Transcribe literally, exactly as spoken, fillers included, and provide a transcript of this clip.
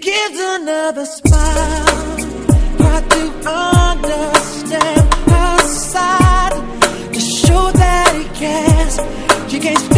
gives another smile. Try to understand her side, to show that he cares. She can't